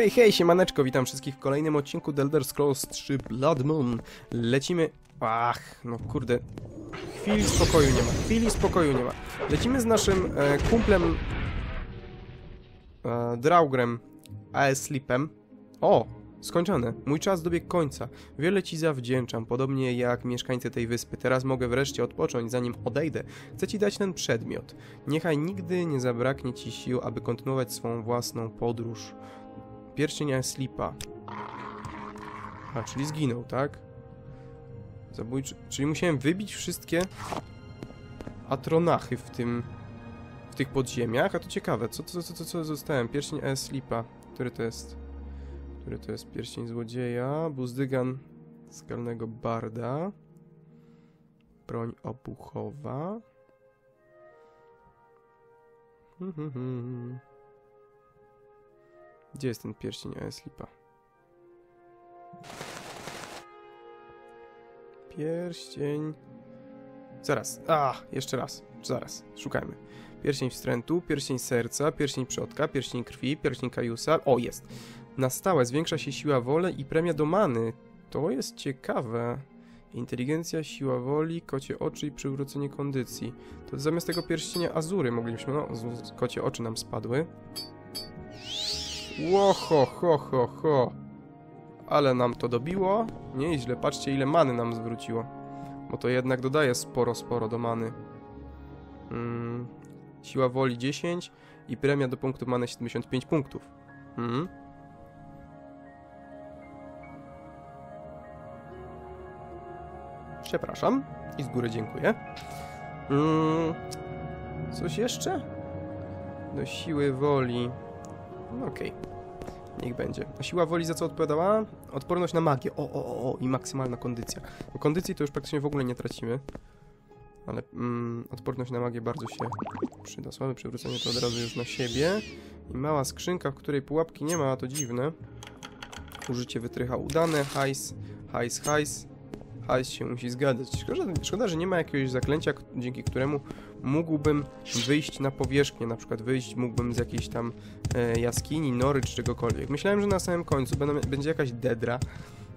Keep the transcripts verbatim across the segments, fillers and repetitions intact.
Hej, hej, siemaneczko, witam wszystkich w kolejnym odcinku The Elder Scrolls trzy Blood Moon. Lecimy... Ach, no kurde. Chwili spokoju nie ma, chwili spokoju nie ma. Lecimy z naszym e, kumplem... E, Draugrem Aesliipem. O! Skończone. Mój czas dobiegł końca. Wiele ci zawdzięczam, podobnie jak mieszkańcy tej wyspy. Teraz mogę wreszcie odpocząć, zanim odejdę. Chcę ci dać ten przedmiot. Niechaj nigdy nie zabraknie ci sił, aby kontynuować swą własną podróż. Pierścień Aesliipa. A, czyli zginął, tak? Zabójczy... Czyli musiałem wybić wszystkie atronachy w tym... w tych podziemiach? A to ciekawe. Co, co, co, co, co zostałem? Pierścień Aesliipa. Który to jest? Który to jest pierścień złodzieja? Buzdygan skalnego barda. Broń obuchowa. Hmm, hmm, hmm. Gdzie jest ten pierścień Aesliipa? Pierścień... Zaraz. A, jeszcze raz. Zaraz. Szukajmy. Pierścień wstrętu, pierścień serca, pierścień przodka, pierścień krwi, pierścień kajusa. O, jest. Na stałe zwiększa się siła woli i premia do many. To jest ciekawe. Inteligencja, siła woli, kocie oczy i przywrócenie kondycji. To zamiast tego pierścienia azury moglibyśmy... No, kocie oczy nam spadły. Ło, ho, ho, ho, ho. Ale nam to dobiło. Nieźle, patrzcie ile many nam zwróciło. Bo to jednak dodaje sporo, sporo do many. Hmm. Siła woli dziesięć i premia do punktu many siedemdziesiąt pięć punktów. Hmm. Przepraszam. I z góry dziękuję. Hmm. Coś jeszcze? Do siły woli... Okej. Okay. Niech będzie. A siła woli za co odpowiadała? Odporność na magię. O, o, o, i maksymalna kondycja. O kondycji to już praktycznie w ogóle nie tracimy. Ale mm, odporność na magię bardzo się przyda. Słabe przywrócenie to od razu już na siebie. I mała skrzynka, w której pułapki nie ma, a to dziwne. Użycie wytrycha udane. Hajs, hajs, hajs. Hajs się musi zgadzać. Szkoda, szkoda, że nie ma jakiegoś zaklęcia, dzięki któremu mógłbym wyjść na powierzchnię. Na przykład wyjść mógłbym z jakiejś tam e, jaskini, nory czy czegokolwiek. Myślałem, że na samym końcu będą, będzie jakaś dedra,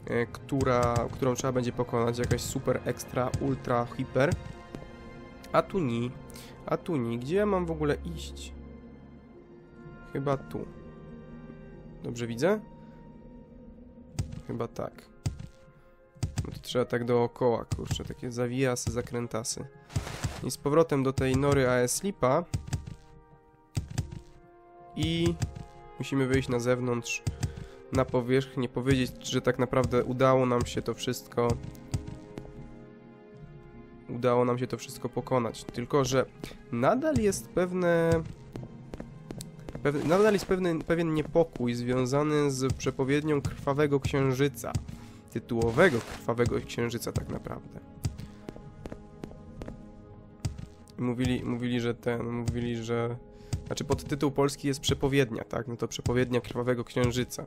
e, która, którą trzeba będzie pokonać. Jakaś super, ekstra, ultra, hiper. A tu ni. A tu ni. Gdzie ja mam w ogóle iść? Chyba tu. Dobrze widzę? Chyba tak. No to trzeba tak dookoła, kurczę, takie zawijasy, zakrętasy. I z powrotem do tej nory Aesliipa. I musimy wyjść na zewnątrz, na powierzchnię, powiedzieć, że tak naprawdę udało nam się to wszystko... Udało nam się to wszystko pokonać. Tylko że nadal jest pewne... Pew... Nadal jest pewien, pewien niepokój związany z przepowiednią Krwawego Księżyca. Tytułowego Krwawego Księżyca tak naprawdę. Mówili, mówili, że ten, mówili, że... Znaczy podtytuł polski jest przepowiednia, tak? No to przepowiednia Krwawego Księżyca.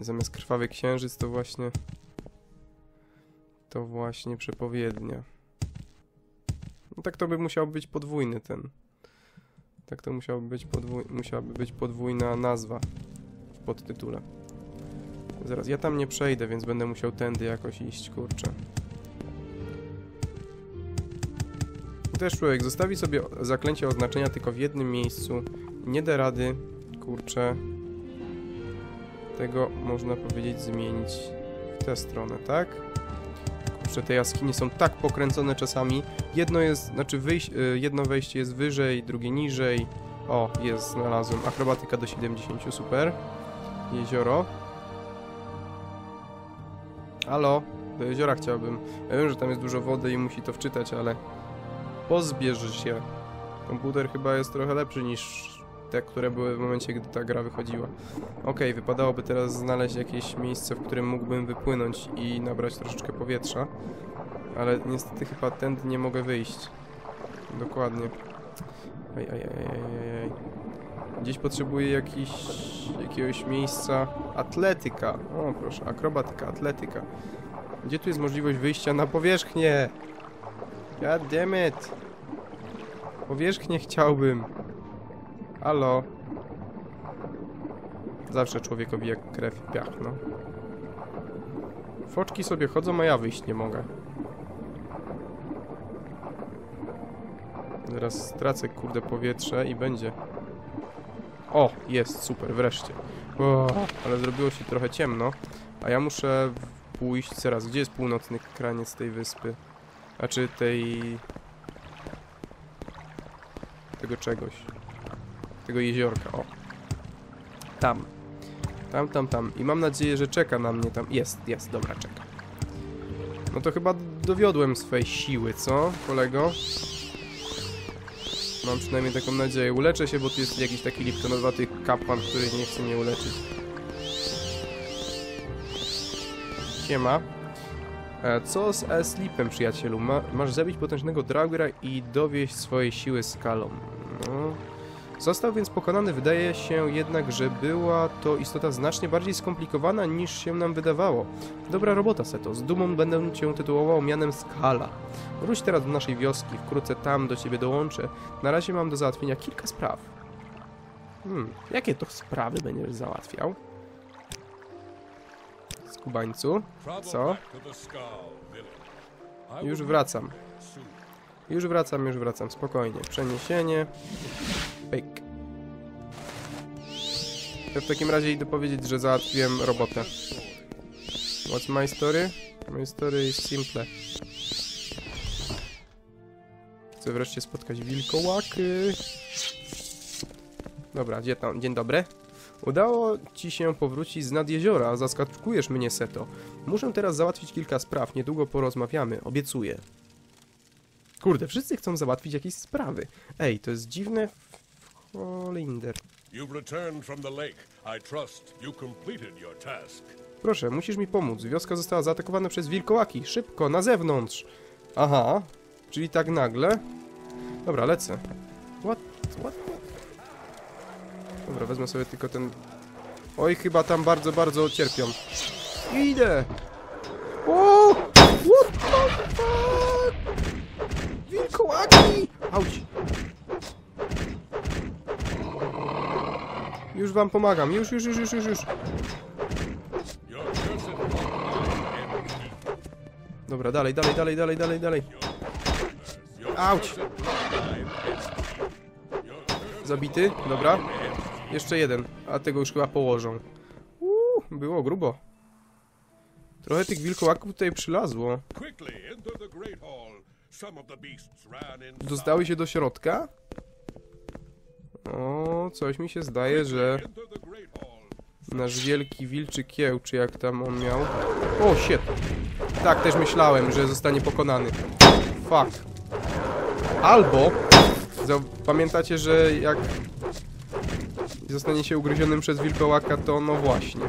Zamiast Krwawy Księżyc to właśnie... To właśnie przepowiednia. No tak to by musiał być podwójny ten. Tak to musiałby być podwój... musiałaby być podwójna nazwa w podtytule. Zaraz, ja tam nie przejdę, więc będę musiał tędy jakoś iść, kurczę. Też człowiek zostawi sobie zaklęcie oznaczenia tylko w jednym miejscu. Nie da rady, kurczę. Tego można powiedzieć zmienić w tę stronę, tak? Kurczę, te jaskini są tak pokręcone czasami. Jedno jest, znaczy wyjść, jedno wejście jest wyżej, drugie niżej. O, jest, znalazłem. Akrobatyka do siedemdziesięciu, super. Jezioro. Halo, do jeziora chciałbym. Ja wiem, że tam jest dużo wody i musi to wczytać, ale pozbierz się. Komputer chyba jest trochę lepszy niż te, które były w momencie, gdy ta gra wychodziła. Okej, wypadałoby teraz znaleźć jakieś miejsce, w którym mógłbym wypłynąć i nabrać troszeczkę powietrza. Ale niestety chyba tędy nie mogę wyjść. Dokładnie. Ej, ej, ej, ej. Gdzieś potrzebuję jakiś, jakiegoś miejsca. Atletyka. O, proszę, akrobatyka, atletyka. Gdzie tu jest możliwość wyjścia na powierzchnię? God damn it. Powierzchnię chciałbym. Halo. Zawsze człowiek obija krew i piach, no. Foczki sobie chodzą, a ja wyjść nie mogę. Zaraz stracę, kurde, powietrze i będzie. O, jest, super, wreszcie. O, ale zrobiło się trochę ciemno. A ja muszę pójść zaraz. Gdzie jest północny kraniec tej wyspy? Znaczy tej... tego czegoś. Tego jeziorka, o. Tam. Tam, tam, tam. I mam nadzieję, że czeka na mnie tam. Jest, jest, dobra, czeka. No to chyba dowiodłem swej siły, co, kolego? Mam przynajmniej taką nadzieję. Uleczę się, bo tu jest jakiś taki liptonowaty kapłan, który nie chce mnie uleczyć. Siema. Co z Aesliipem, przyjacielu? Ma, masz zabić potężnego Draugera i dowieść swojej siły skalą. No. Został więc pokonany. Wydaje się jednak, że była to istota znacznie bardziej skomplikowana niż się nam wydawało. Dobra robota, Seto. Z dumą będę cię tytułował mianem Skala. Wróć teraz do naszej wioski. Wkrótce tam do ciebie dołączę. Na razie mam do załatwienia kilka spraw. Hmm. Jakie to sprawy będziesz załatwiał? Skubańcu. Co? Już wracam. Już wracam, już wracam. Spokojnie. Przeniesienie. Pyk. Ja w takim razie idę powiedzieć, że załatwiłem robotę. What's my story? My story is simple. Chcę wreszcie spotkać wilkołaki. Dobra, gdzie tam? Dzień dobry. Udało ci się powrócić z nad jeziora. Zaskakujesz mnie, Seto. Muszę teraz załatwić kilka spraw. Niedługo porozmawiamy. Obiecuję. Kurde, wszyscy chcą załatwić jakieś sprawy. Ej, to jest dziwne... Holinder. Proszę, musisz mi pomóc. Wioska została zaatakowana przez wilkołaki. Szybko, na zewnątrz. Aha. Czyli tak nagle. Dobra, lecę. What? What? Dobra, wezmę sobie tylko ten... Oj, chyba tam bardzo, bardzo cierpią. Idę! O! What the fuck? Wilkołaki! Auć! Już wam pomagam. Już, już, już, już, już, już. Dobra, dalej, dalej, dalej, dalej, dalej, dalej. Auć! Zabity, dobra. Jeszcze jeden, a tego już chyba położą. Uuu, było grubo. Trochę tych wilkołaków tutaj przylazło. Dostały się do środka? O, coś mi się zdaje, że... Nasz wielki wilczy kieł, czy jak tam on miał... O, shit! Tak, też myślałem, że zostanie pokonany. Fuck. Albo... Pamiętacie, że jak... zostanie się ugryzionym przez wilkołaka, to no właśnie.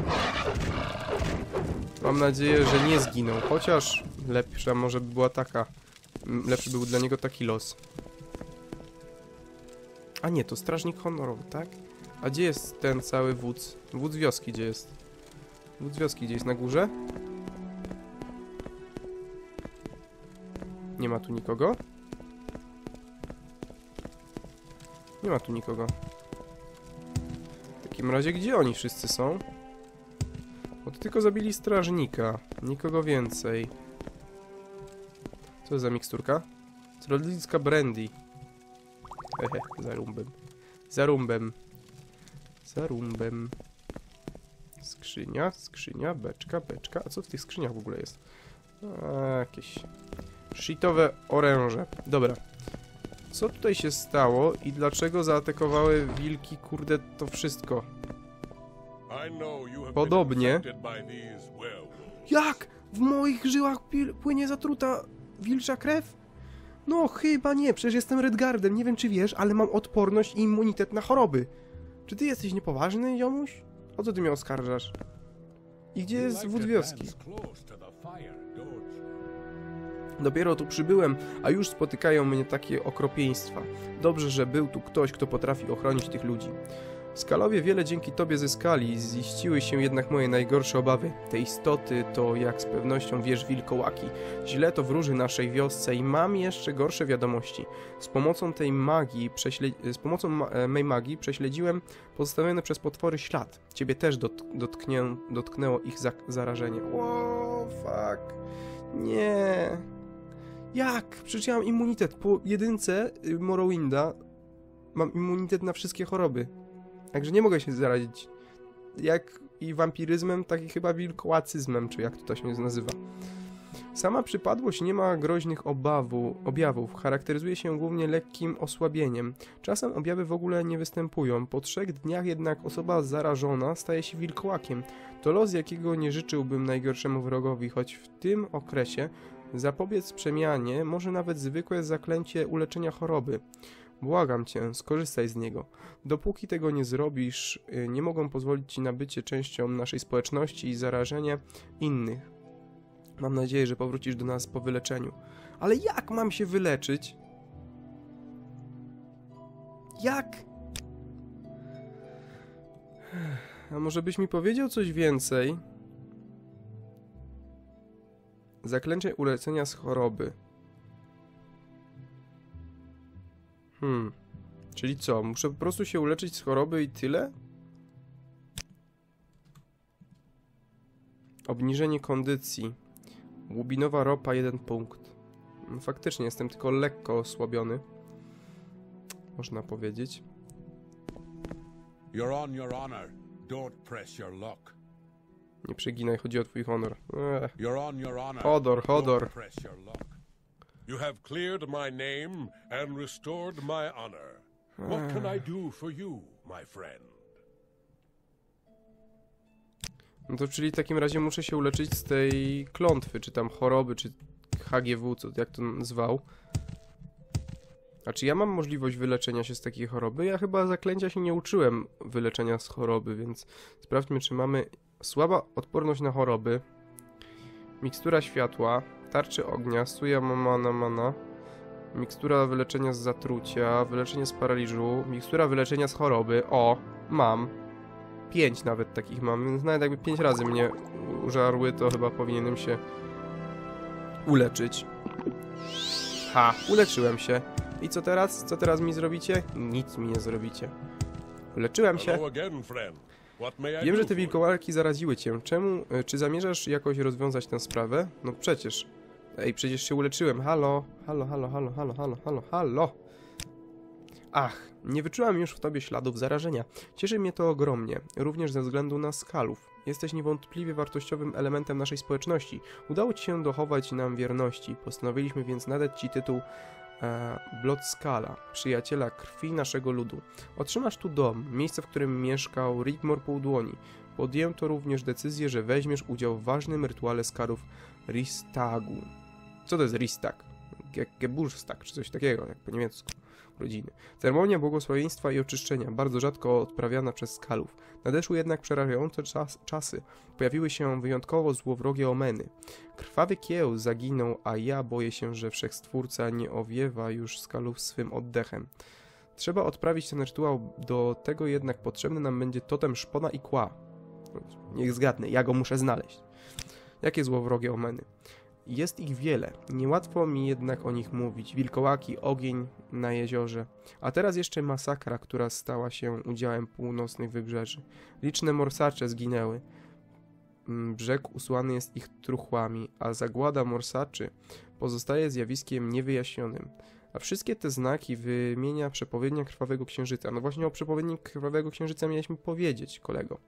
Mam nadzieję, że nie zginął. Chociaż lepsza może by była taka... Lepszy był dla niego taki los. A nie, to strażnik honorowy, tak? A gdzie jest ten cały wódz? Wódz wioski gdzie jest? Wódz wioski gdzie jest? Na górze? Nie ma tu nikogo? Nie ma tu nikogo. W takim razie gdzie oni wszyscy są? Bo to tylko zabili strażnika. Nikogo więcej. Co za miksturka? Zrodnicka brandy. Hehe, zarumbem. Zarumbem. Zarumbem. Skrzynia, skrzynia, beczka, beczka. A co w tych skrzyniach w ogóle jest? A, jakieś... shitowe oręże. Dobra. Co tutaj się stało i dlaczego zaatakowały wilki, kurde, to wszystko? Podobnie... Jak? W moich żyłach płynie zatruta... wilcza krew? No chyba nie, przecież jestem Redguardem, nie wiem czy wiesz, ale mam odporność i immunitet na choroby. Czy ty jesteś niepoważny, ziomuś? O co ty mnie oskarżasz? I gdzie jest wódz wioski? Dopiero tu przybyłem, a już spotykają mnie takie okropieństwa. Dobrze, że był tu ktoś, kto potrafi ochronić tych ludzi. Skalowie wiele dzięki tobie zyskali, ziściły się jednak moje najgorsze obawy. Te istoty to, jak z pewnością wiesz, wilkołaki. Źle to wróży naszej wiosce i mam jeszcze gorsze wiadomości. Z pomocą tej magii, z pomocą ma mej magii prześledziłem pozostawiony przez potwory ślad. Ciebie też dot dotknie dotknęło ich za zarażenie. O, fuck. Nie. Jak? Przecież ja mam immunitet. Po jedynce Morrowinda mam immunitet na wszystkie choroby. Także nie mogę się zarazić. Jak i wampiryzmem, tak i chyba wilkołacyzmem, czy jak to się nazywa. Sama przypadłość nie ma groźnych obawu, objawów. Charakteryzuje się głównie lekkim osłabieniem. Czasem objawy w ogóle nie występują. Po trzech dniach jednak osoba zarażona staje się wilkołakiem. To los, jakiego nie życzyłbym najgorszemu wrogowi, choć w tym okresie zapobiec przemianie może nawet zwykłe zaklęcie uleczenia choroby. Błagam cię, skorzystaj z niego. Dopóki tego nie zrobisz, nie mogą pozwolić ci na bycie częścią naszej społeczności i zarażenie innych. Mam nadzieję, że powrócisz do nas po wyleczeniu. Ale jak mam się wyleczyć? Jak? A może byś mi powiedział coś więcej? Zaklęcie uleczenia z choroby. Hmm, czyli co? Muszę po prostu się uleczyć z choroby i tyle? Obniżenie kondycji. Łubinowa ropa, jeden punkt. No, faktycznie, jestem tylko lekko osłabiony. Można powiedzieć. Nie przeginaj, chodzi o twój honor. Ech. Hodor, hodor. You have cleared my name and restored my honor. What can I do for you, my friend? No to czyli w takim razie muszę się uleczyć z tej klątwy, czy tam choroby, czy H G W, co, jak to zwał. A czy ja mam możliwość wyleczenia się z takiej choroby? Ja chyba zaklęcia się nie uczyłem wyleczenia z choroby, więc sprawdźmy, czy mamy słaba odporność na choroby. Mikstura światła. Tarczy ognia, suja mamana mana, mikstura wyleczenia z zatrucia, wyleczenie z paraliżu, mikstura wyleczenia z choroby. O, mam. Pięć nawet takich mam, więc nawet jakby pięć razy mnie użarły, to chyba powinienem się uleczyć. Ha, uleczyłem się. I co teraz? Co teraz mi zrobicie? Nic mi nie zrobicie. Uleczyłem się. Wiem, że te wilkołaki zaraziły cię. Czemu? Czy zamierzasz jakoś rozwiązać tę sprawę? No przecież. Ej, przecież się uleczyłem. Halo, halo, halo, halo, halo, halo, halo, halo. Ach, nie wyczułam już w tobie śladów zarażenia. Cieszy mnie to ogromnie, również ze względu na skalów. Jesteś niewątpliwie wartościowym elementem naszej społeczności. Udało ci się dochować nam wierności. Postanowiliśmy więc nadać ci tytuł Blot Skala, przyjaciela krwi naszego ludu. Otrzymasz tu dom, miejsce, w którym mieszkał Rigmor Półdłoni. Podjęto również decyzję, że weźmiesz udział w ważnym rytuale skarów Ristaagu. Co to jest Ristaag? Jak Geburstag, czy coś takiego, jak po niemiecku. Rodziny. Ceremonia błogosławieństwa i oczyszczenia, bardzo rzadko odprawiana przez skalów. Nadeszły jednak przerażające czas, czasy. Pojawiły się wyjątkowo złowrogie omeny. Krwawy kieł zaginął, a ja boję się, że Wszechstwórca nie owiewa już skalów swym oddechem. Trzeba odprawić ten rytuał, do tego jednak potrzebny nam będzie totem szpona i kła. Niech zgadnę, ja go muszę znaleźć. Jakie złowrogie omeny? Jest ich wiele, niełatwo mi jednak o nich mówić. Wilkołaki, ogień na jeziorze, a teraz jeszcze masakra, która stała się udziałem północnych wybrzeży. Liczne morsacze zginęły. Brzeg usłany jest ich truchłami, a zagłada morsaczy pozostaje zjawiskiem niewyjaśnionym. A wszystkie te znaki wymienia przepowiednia Krwawego Księżyca. No właśnie o przepowiedni Krwawego Księżyca mieliśmy powiedzieć, kolego.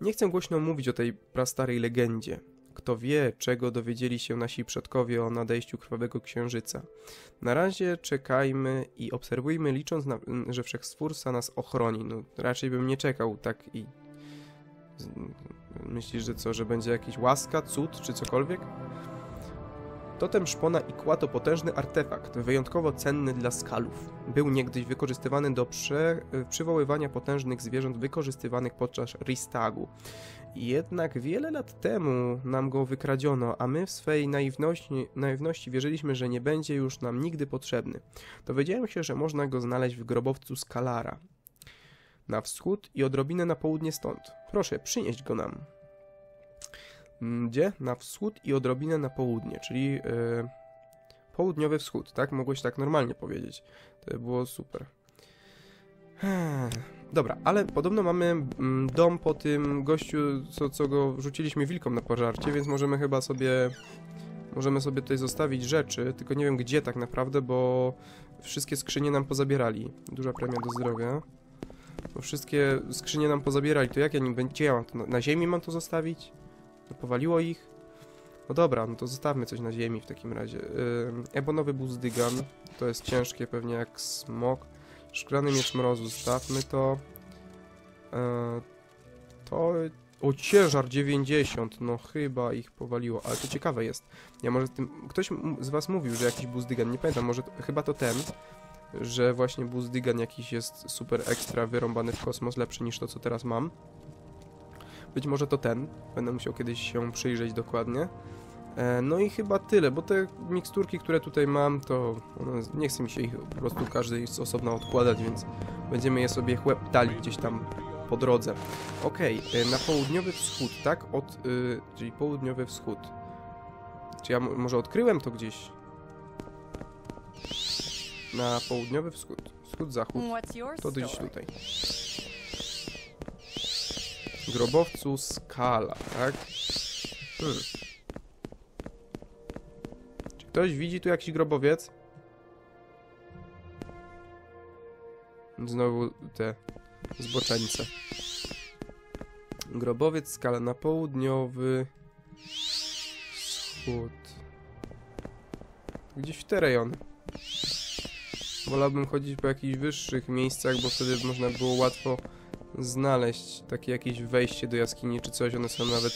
Nie chcę głośno mówić o tej prastarej legendzie. Kto wie, czego dowiedzieli się nasi przodkowie o nadejściu Krwawego Księżyca. Na razie czekajmy i obserwujmy, licząc, na, że Wszechstwórca nas ochroni. No, raczej bym nie czekał tak i... Myślisz, że co, że będzie jakiś łaska, cud, czy cokolwiek? Totem Szpona i Kła to potężny artefakt, wyjątkowo cenny dla skalów. Był niegdyś wykorzystywany do prze, przywoływania potężnych zwierząt wykorzystywanych podczas Ristaagu. Jednak wiele lat temu nam go wykradziono, a my w swej naiwności, naiwności wierzyliśmy, że nie będzie już nam nigdy potrzebny. Dowiedziałem się, że można go znaleźć w grobowcu Skalara. na wschód i odrobinę na południe stąd. Proszę, przynieść go nam. Gdzie? Na wschód i odrobinę na południe, czyli yy, południowy wschód, tak? Mogłeś tak normalnie powiedzieć. To by było super. Dobra, ale podobno mamy dom po tym gościu, co, co go rzuciliśmy wilkom na pożarcie, więc możemy chyba sobie... Możemy sobie tutaj zostawić rzeczy, tylko nie wiem gdzie tak naprawdę, bo wszystkie skrzynie nam pozabierali. Duża premia do zdrowia. Bo wszystkie skrzynie nam pozabierali, to jak ja nim będzie? Ja mam to na, na ziemi mam to zostawić? No powaliło ich? No dobra, no to zostawmy coś na ziemi w takim razie. Yy, ebonowy buzdygan, to jest ciężkie pewnie jak smok. Szklany miecz mrozu, stawmy to. Yy, to... O, ciężar dziewięćdziesiąt, no chyba ich powaliło, ale to ciekawe jest. Ja może tym... Ktoś z was mówił, że jakiś buzdygan, nie pamiętam, może chyba to ten, że właśnie buzdygan jakiś jest super ekstra wyrąbany w kosmos, lepszy niż to, co teraz mam. Być może to ten, będę musiał kiedyś się przyjrzeć dokładnie. E, no i chyba tyle, bo te miksturki, które tutaj mam, to one, nie chce mi się ich po prostu każdej z osobna odkładać, więc będziemy je sobie chłeptali gdzieś tam po drodze. Okej, okay, na południowy wschód, tak? Od, yy, czyli południowy wschód. Czy ja może odkryłem to gdzieś? Na południowy wschód. Wschód, zachód. To gdzieś tutaj. Grobowcu Skala, tak? Hmm. Czy ktoś widzi tu jakiś grobowiec? Znowu te... Zboczeńce. Grobowiec Skala na południowy wschód. Gdzieś w te rejony. Wolałbym chodzić po jakichś wyższych miejscach, bo wtedy można było łatwo znaleźć takie jakieś wejście do jaskini czy coś. One są nawet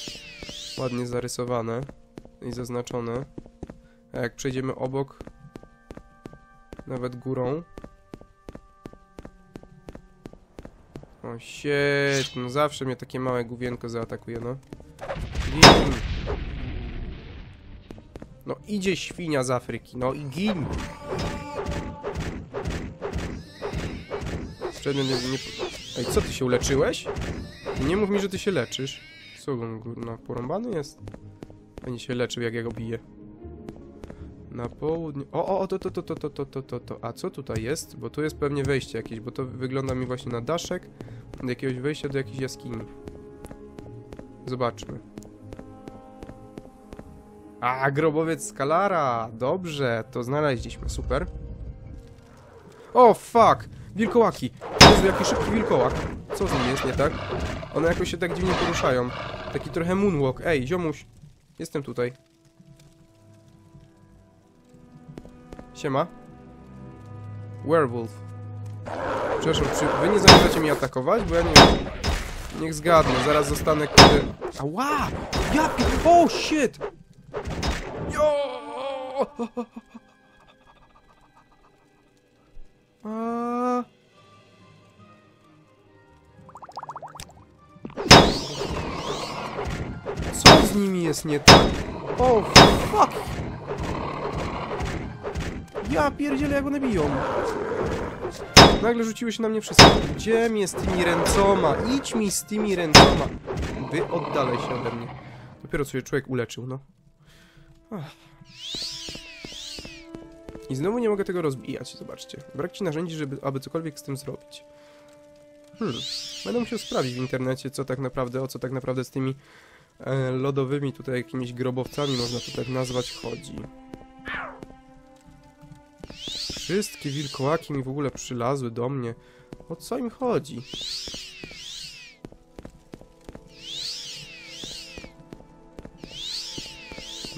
ładnie zarysowane i zaznaczone. A jak przejdziemy obok, nawet górą. O shit, no zawsze mnie takie małe główienko zaatakuje, no. Gin. No idzie świnia z Afryki, no i gin. Przedmiot nie, nie... Ej, co ty się uleczyłeś? Nie mów mi, że ty się leczysz. Co on, no, porąbany jest? Będzie się leczył, jak ja go biję. Na południu... O, o, o, to, to, to, to, to, to, to, to, a co tutaj jest? Bo tu jest pewnie wejście jakieś, bo to wygląda mi właśnie na daszek do jakiegoś wejścia do jakiejś jaskini. Zobaczmy. A, grobowiec Skalara! Dobrze, to znaleźliśmy, super. O, fuck! Wilkołaki! Jezu, jaki szybki wilkołak! Co z nim jest, nie tak? One jakoś się tak dziwnie poruszają. Taki trochę moonwalk. Ej, ziomuś! Jestem tutaj. Siema. Werewolf. Przepraszam, czy wy nie zamierzacie mnie atakować? Bo ja nie wiem. Niech zgadnę, zaraz zostanę... Kiedy... Ała! Ja pi... O, shit! Jo! A... Co z nimi jest nie tak? O, fuck! Ja pierdzielę, jak one biją. Nagle rzuciły się na mnie wszystko. Gdzie mnie z tymi ręcoma? Idź mi z tymi ręcoma. Wy oddalaj się ode mnie. Dopiero sobie człowiek uleczył, no. Ach. I znowu nie mogę tego rozbijać, zobaczcie. Brak ci narzędzi, żeby, aby cokolwiek z tym zrobić. Hmm. Będę musiał sprawdzić w internecie, co tak naprawdę, o co tak naprawdę z tymi e, lodowymi tutaj jakimiś grobowcami, można to tak nazwać, chodzi. Wszystkie wilkołaki mi w ogóle przylazły do mnie. O co im chodzi?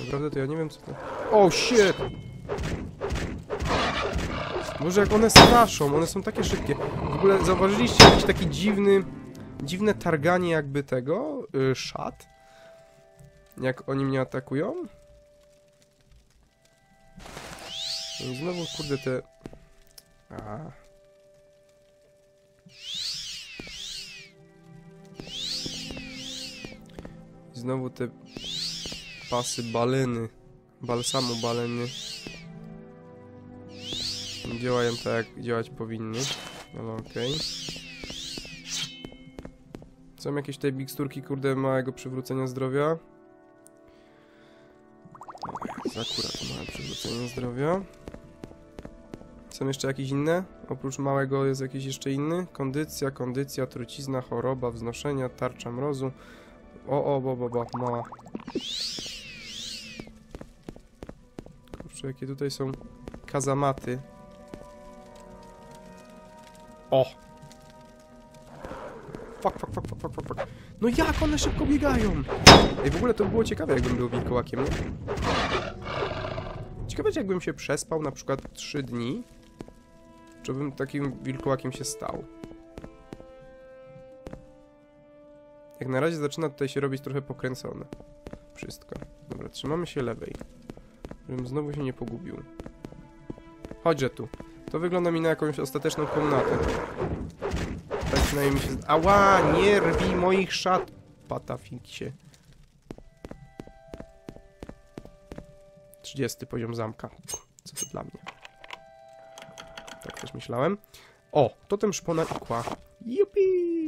Naprawdę to ja nie wiem co to... O, shit! Boże, jak one straszą, one są takie szybkie. W ogóle zauważyliście jakiś taki dziwny... Dziwne targanie jakby tego... Yy, szat? Jak oni mnie atakują? Znowu, kurde, te... A. Znowu te pasy baleny. Balsamu baleny. Działają tak, jak działać powinny. Ale okej. Są jakieś tej miksturki, kurde, małego przywrócenia zdrowia. Akurat małe przywrócenie zdrowia. Są jeszcze jakieś inne? Oprócz małego jest jakiś jeszcze inny? Kondycja, kondycja, trucizna, choroba, wznoszenia, tarcza mrozu. O, o, bo, bo, bo, mała. Kurczę, jakie tutaj są kazamaty. O! Fuck, fuck, fuck, fuck, fuck, fuck. No jak one szybko biegają? Ej, w ogóle to by było ciekawe, jakbym był wilkołakiem, nie? Ciekawe, jakbym się przespał na przykład trzy dni, czy bym takim wilkołakiem się stał. Jak na razie zaczyna tutaj się robić trochę pokręcone wszystko. Dobra, trzymamy się lewej, żebym znowu się nie pogubił. Chodźże tu. To wygląda mi na jakąś ostateczną komnatę. Tak przynajmniej mi się... Ała! Nie rwij moich szat! Patafiksie. trzydziesty poziom zamka. Co to dla mnie? Tak też myślałem. O! Totem Szpona i Kła. Jupi!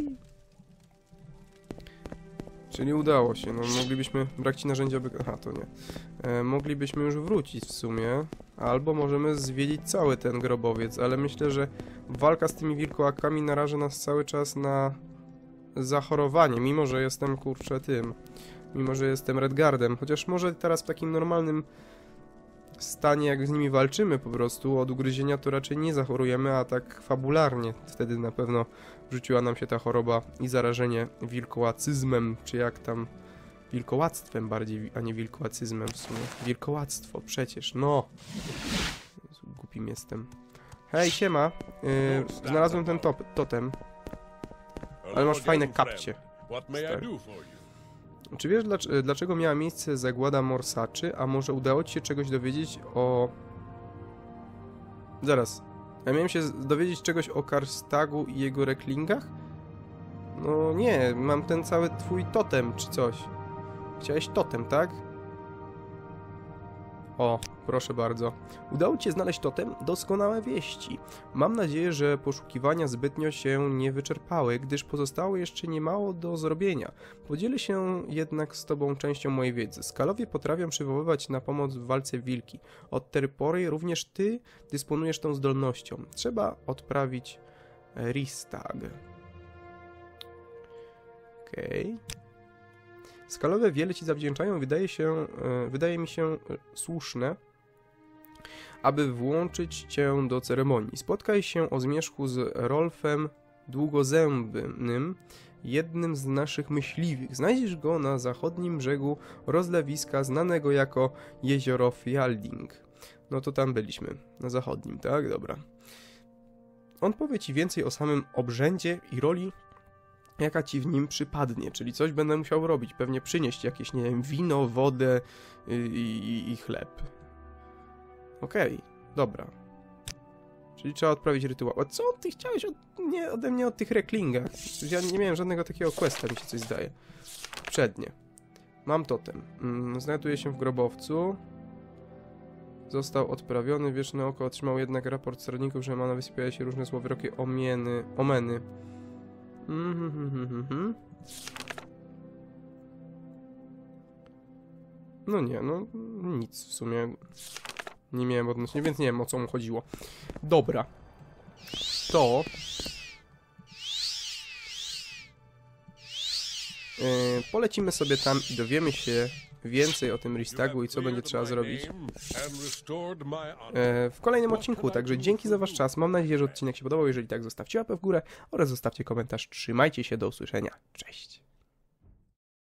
Czyli udało się. No moglibyśmy... Brak ci narzędzia by... Aha, to nie. E, moglibyśmy już wrócić w sumie. Albo możemy zwiedzić cały ten grobowiec, ale myślę, że walka z tymi wilkołakami naraża nas cały czas na zachorowanie, mimo że jestem, kurczę, tym. Mimo że jestem Redguardem. Chociaż może teraz w takim normalnym stanie, jak z nimi walczymy po prostu, od ugryzienia to raczej nie zachorujemy, a tak fabularnie. Wtedy na pewno rzuciła nam się ta choroba i zarażenie wilkołacyzmem, czy jak tam... Wilkołactwem bardziej, a nie wilkołacyzmem w sumie. Wilkołactwo, przecież, no! Jezu, głupim jestem. Hej, siema! Yy, znalazłem ten top, totem. Ale masz fajne kapcie. Stary. Czy wiesz, dlacz, dlaczego miała miejsce zagłada morsaczy? A może udało ci się czegoś dowiedzieć o... Zaraz. Ja miałem się dowiedzieć czegoś o Karstagu i jego reklingach? No nie, mam ten cały twój totem, czy coś. Chciałeś totem, tak? O, proszę bardzo. Udało ci się znaleźć totem? Doskonałe wieści. Mam nadzieję, że poszukiwania zbytnio się nie wyczerpały, gdyż pozostało jeszcze niemało do zrobienia. Podzielę się jednak z tobą częścią mojej wiedzy. Skalowie potrafią przywoływać na pomoc w walce wilki. Od tej pory również ty dysponujesz tą zdolnością. Trzeba odprawić Ristaagu. Okej... Okay. Skalowe wiele ci zawdzięczają, wydaje się, wydaje mi się słuszne, aby włączyć cię do ceremonii. Spotkaj się o zmierzchu z Rolfem Długozębnym, jednym z naszych myśliwych. Znajdziesz go na zachodnim brzegu rozlewiska znanego jako jezioro Fjalding. No to tam byliśmy, na zachodnim, tak? Dobra. On powie ci więcej o samym obrzędzie i roli, jaka ci w nim przypadnie, czyli coś będę musiał robić, pewnie przynieść jakieś, nie wiem, wino, wodę i, i, i chleb. Okej, okay, dobra. Czyli trzeba odprawić rytuał. A co ty chciałeś od, nie, ode mnie o tych reklingach? Przecież ja nie miałem żadnego takiego questa, mi się coś zdaje. Przednie. Mam totem. Znajduje się w grobowcu. Został odprawiony, wieczne oko otrzymał jednak raport stronników, że ma na wysypiają się różne złowrogie omieny, omeny. Mm -hmm -hmm -hmm. No nie, no nic w sumie nie miałem odnośnie, więc nie wiem o co mu chodziło. Dobra. To... Yy, polecimy sobie tam i dowiemy się więcej o tym Ristaagu i co będzie trzeba zrobić e, w kolejnym odcinku. Także dzięki za wasz czas. Mam nadzieję, że odcinek się podobał. Jeżeli tak, zostawcie łapę w górę oraz zostawcie komentarz. Trzymajcie się, do usłyszenia. Cześć!